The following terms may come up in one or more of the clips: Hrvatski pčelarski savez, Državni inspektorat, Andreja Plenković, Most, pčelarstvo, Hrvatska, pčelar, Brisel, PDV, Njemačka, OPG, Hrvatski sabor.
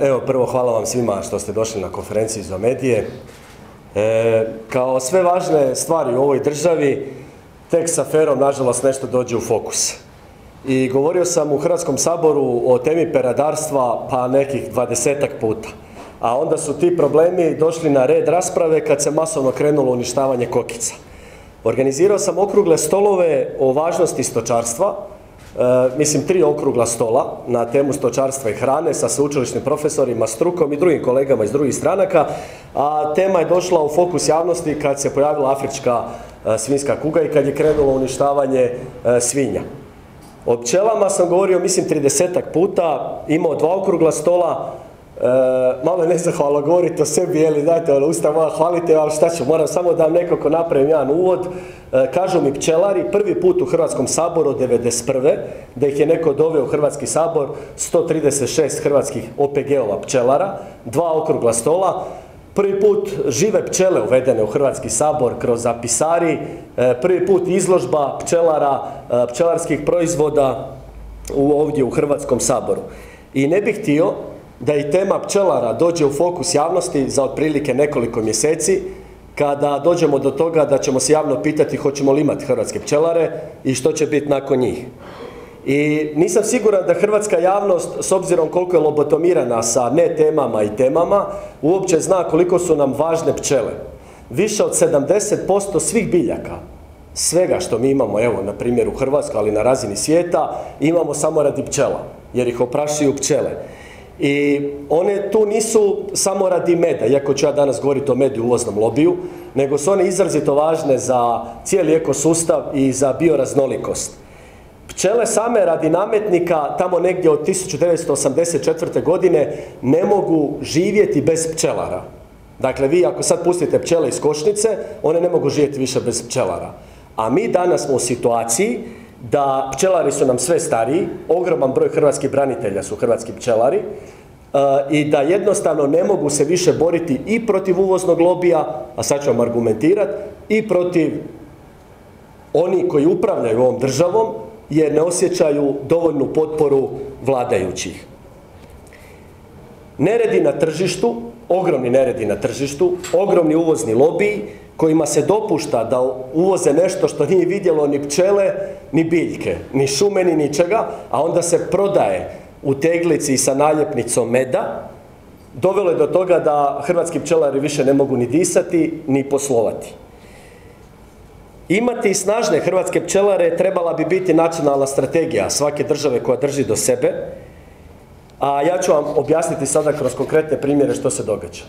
Evo, prvo hvala vam svima što ste došli na konferenciju za medije. Kao sve važne stvari u ovoj državi, tek s aferom, nažalost, nešto dođe u fokus. I govorio sam u Hrvatskom saboru o temi peradarstva pa nekih 20-ak puta. A onda su ti problemi došli na red rasprave kad se masovno krenulo uništavanje kokica. Organizirao sam okrugle stolove o važnosti stočarstva, mislim 3 okrugla stola na temu stočarstva i hrane sa sveučilišnim profesorima, strukom i drugim kolegama iz drugih stranaka, a tema je došla u fokus javnosti kad se pojavila afrička svinjska kuga i kad je krenulo uništavanje svinja. O pčelama sam govorio, mislim, 30-ak puta, imao 2 okrugla stola, malo je nezahvalno govoriti o sebi, jeli, dajte, ono, usta moja, hvalite, ali šta ću, moram samo da vam nekako napravim jedan uvod. Kažu mi pčelari, prvi put u Hrvatskom saboru od 1991. da ih je neko doveo u Hrvatski sabor, 136 hrvatskih OPG-ova pčelara, 2 okrugla stola. Prvi put žive pčele uvedene u Hrvatski sabor kroz zapisari, prvi put izložba pčelara, pčelarskih proizvoda ovdje u Hrvatskom saboru. I ne bih htio da i tema pčelara dođe u fokus javnosti za otprilike nekoliko mjeseci, kada dođemo do toga da ćemo se javno pitati hoćemo li imati hrvatske pčelare i što će biti nakon njih. I nisam siguran da hrvatska javnost, s obzirom koliko je lobotomirana sa ne temama i temama, uopće zna koliko su nam važne pčele. Više od 70% svih biljaka, svega što mi imamo, evo, na primjer u Hrvatskoj, ali na razini svijeta, imamo samo radi pčela, jer ih oprašuju pčele. I one tu nisu samo radi meda, iako ću ja danas govoriti o medu i uvoznom lobiju, nego su one izrazito važne za cijeli ekosustav i za bioraznolikost. Pčele same radi nametnika tamo negdje od 1984. godine ne mogu živjeti bez pčelara. Dakle, vi ako sad pustite pčele iz košnice, one ne mogu živjeti više bez pčelara. A mi danas smo u situaciji da pčelari su nam sve stariji, ogroman broj hrvatskih branitelja su hrvatski pčelari, i da jednostavno ne mogu se više boriti i protiv uvoznog lobija, a sad ću vam argumentirati, i protiv oni koji upravljaju ovom državom, jer ne osjećaju dovoljnu potporu vladajućih. Neredi na tržištu, ogromni neredi na tržištu, ogromni uvozni lobiji kojima se dopušta da uvoze nešto što nije vidjelo ni pčele, ni biljke, ni šume, ni ničega, a onda se prodaje u teglici sa naljepnicom meda, dovelo je do toga da hrvatski pčelari više ne mogu ni disati, ni poslovati. Imati snažne hrvatske pčelare trebala bi biti nacionalna strategija svake države koja drži do sebe, a ja ću vam objasniti sada kroz konkretne primjere što se događa.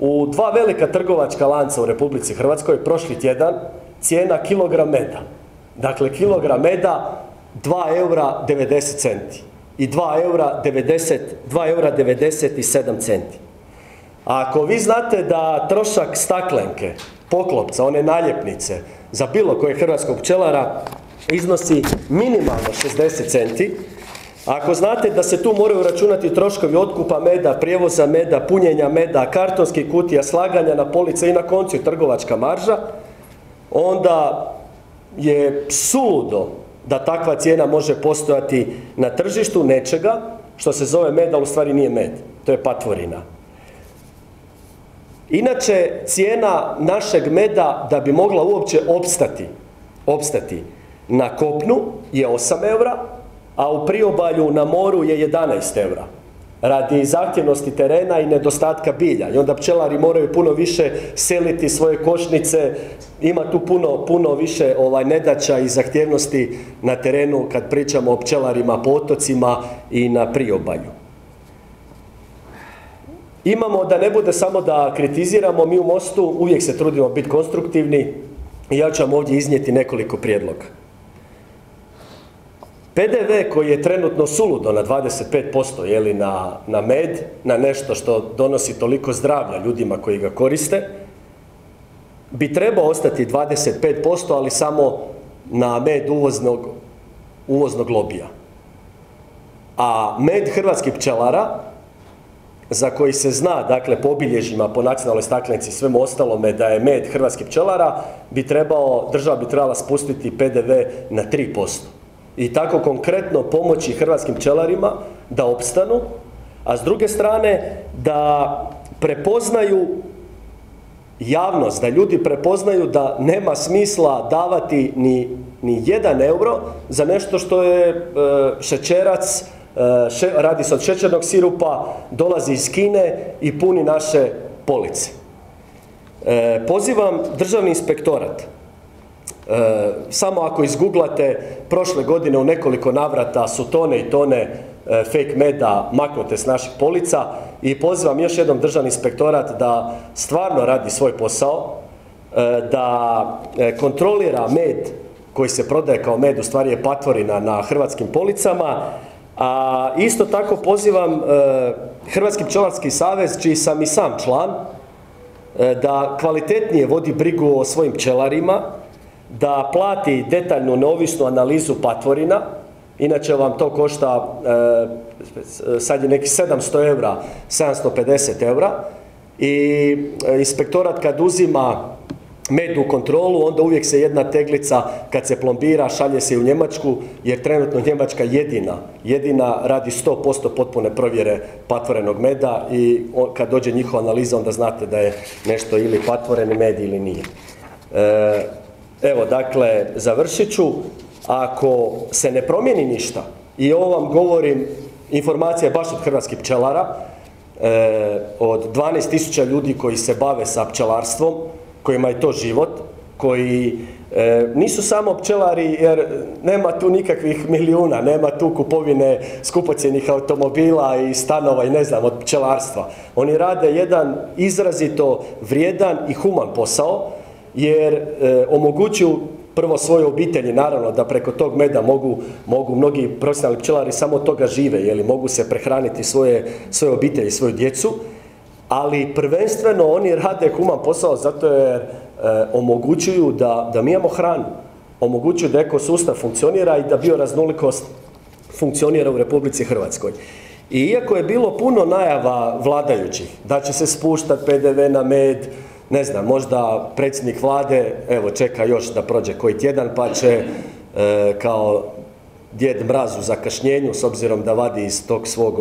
U 2 velika trgovačka lanca u Republici Hrvatskoj prošli tjedan cijena kilogram meda. Dakle, kilogram meda 2,90 € i 2,97 €. A ako vi znate da trošak staklenke, poklopca, one naljepnice, za bilo koje hrvatskog pčelara iznosi minimalno 60 centi, ako znate da se tu moraju računati troškovi otkupa meda, prijevoza meda, punjenja meda, kartonskih kutija, slaganja na police i na koncu trgovačka marža, onda je suludo da takva cijena može postojati na tržištu nečega što se zove med, ali u stvari nije med, to je patvorina. Inače, cijena našeg meda da bi mogla uopće opstati na kopnu je 8 €, a u priobalju na moru je 11 € radi zahtjevnosti terena i nedostatka bilja. I onda pčelari moraju puno više seliti svoje košnice, ima tu puno više nedaća i zahtjevnosti na terenu kad pričamo o pčelarima po otocima i na priobalju. Imamo, da ne bude samo da kritiziramo, mi u Mostu uvijek se trudimo biti konstruktivni i ja ću vam ovdje iznijeti nekoliko prijedloga. PDV koji je trenutno suludo na 25%, jeli, na med, na nešto što donosi toliko zdravlja ljudima koji ga koriste, bi trebao ostati 25%, ali samo na med uvoznog lobija. A med hrvatskih pčelara, za koji se zna, dakle, po obilježjima, po nacionalnoj staklenci i svemu ostalome, da je med hrvatskih pčelara, država bi trebala spustiti PDV na 3%. I tako konkretno pomoći hrvatskim pčelarima da opstanu, a s druge strane da prepoznaju javnost, da ljudi prepoznaju da nema smisla davati ni 1 euro za nešto što je šećerac, radi se od šećernog sirupa, dolazi iz Kine i puni naše police. Pozivam Državni inspektorat, samo ako izguglate, prošle godine u nekoliko navrata su tone i tone fake meda maknute s naših polica, i pozivam još jednom Državni inspektorat da stvarno radi svoj posao, da kontrolira med koji se prodaje kao med, u stvari je patvorina na hrvatskim policama. A isto tako pozivam Hrvatski pčelarski savez, čiji sam i sam član, da kvalitetnije vodi brigu o svojim pčelarima, da plati detaljnu neovisnu analizu patvorina, inače vam to košta, sad je neki 700 eura, 750 eura, i inspektorat kad uzima med u kontrolu, onda uvijek se jedna teglica kad se plombira šalje se u Njemačku, jer trenutno Njemačka jedina radi 100% potpune provjere patvorenog meda, i kad dođe njihova analiza onda znate da je nešto ili patvoreni med ili nije. Evo, dakle, završit ću. Ako se ne promijeni ništa, i ovo vam govorim, informacija je baš od hrvatskih pčelara, od 12.000 ljudi koji se bave sa pčelarstvom, kojima je to život, koji nisu samo pčelari, jer nema tu nikakvih milijuna, nema tu kupovine skupocjenih automobila i stanova i ne znam, od pčelarstva. Oni rade jedan izrazito vrijedan i human posao, jer omogućuju prvo svoje obitelji, naravno, da preko tog meda mogu mnogi profesionalni pčelari samo od toga žive, jer mogu se prehraniti svoje obitelji, svoju djecu, ali prvenstveno oni rade human posao zato jer omogućuju da mi imamo hranu, omogućuju da ekosustav funkcionira i da bioraznolikost funkcionira u Republici Hrvatskoj. I iako je bilo puno najava vladajućih da će se spuštati PDV na med, ne znam, možda predsjednik vlade, evo, čeka još da prođe koji tjedan pa će kao Djed Mraz u zakašnjenju, s obzirom da vadi iz tog svog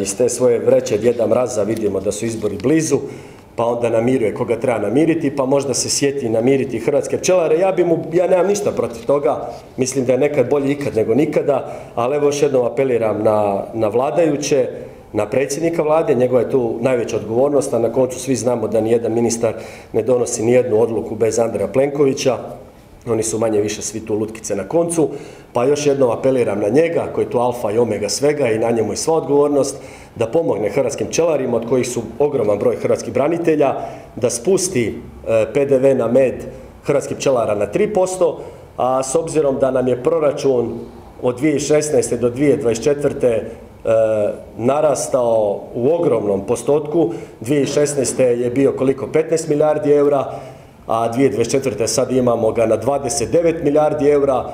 iz te svoje vreće Djeda Mraza, vidimo da su izbori blizu, pa onda namiruje koga treba namiriti, pa možda se sjeti namiriti hrvatske pčelare. Ja nemam ništa protiv toga, mislim da je nekad bolje ikad nego nikada, ali evo još jednom apeliram na vladajuće, na predsjednika vlade, njegova je tu najveća odgovornost, a na koncu svi znamo da nijedan ministar ne donosi nijednu odluku bez Andreja Plenkovića, oni su manje više svi tu lutkice na koncu, pa još jednom apeliram na njega, koji je tu alfa i omega svega i na njemu je sva odgovornost, da pomogne hrvatskim pčelarima, od kojih su ogroman broj hrvatskih branitelja, da spusti PDV na med hrvatskih pčelara na 3%, a s obzirom da nam je proračun od 2016. do 2024. narastao u ogromnom postotku, 2016. je bio koliko, 15 milijardi eura, a 2024. sad imamo ga na 29 milijardi eura,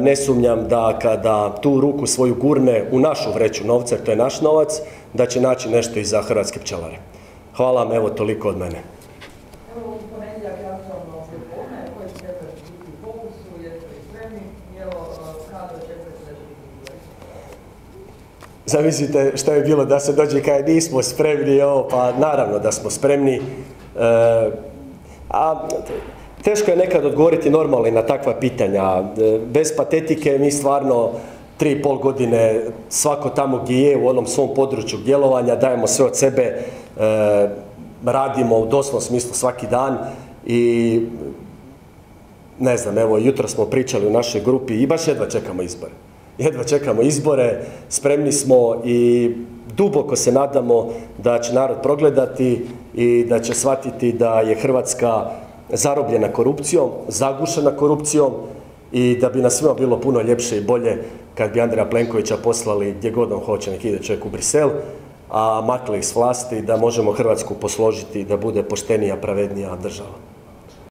ne sumnjam da kada tu ruku svoju gurne u našu vreću novca, jer to je naš novac, da će naći nešto i za hrvatske pčelare. Hvala vam, evo toliko od mene. Zamislite što je bilo da se dođe kaj nismo spremni, pa naravno da smo spremni. A teško je nekad odgovoriti normalno na takva pitanja. Bez patetike, mi stvarno 3,5 godine svako tamo gdje je u onom svom području djelovanja dajemo sve od sebe, radimo u doslovnom smislu svaki dan i ne znam, evo jutro smo pričali u našoj grupi i baš jedva čekamo izbore. Jedva čekamo izbore, spremni smo i duboko se nadamo da će narod progledati i da će shvatiti da je Hrvatska zarobljena korupcijom, zagušena korupcijom i da bi nas svima bilo puno ljepše i bolje kad bi Andreja Plenkovića poslali gdje god on hoće, nek ide čovjek u Brisel, a makli ih s vlasti, da možemo Hrvatsku posložiti da bude poštenija, pravednija država.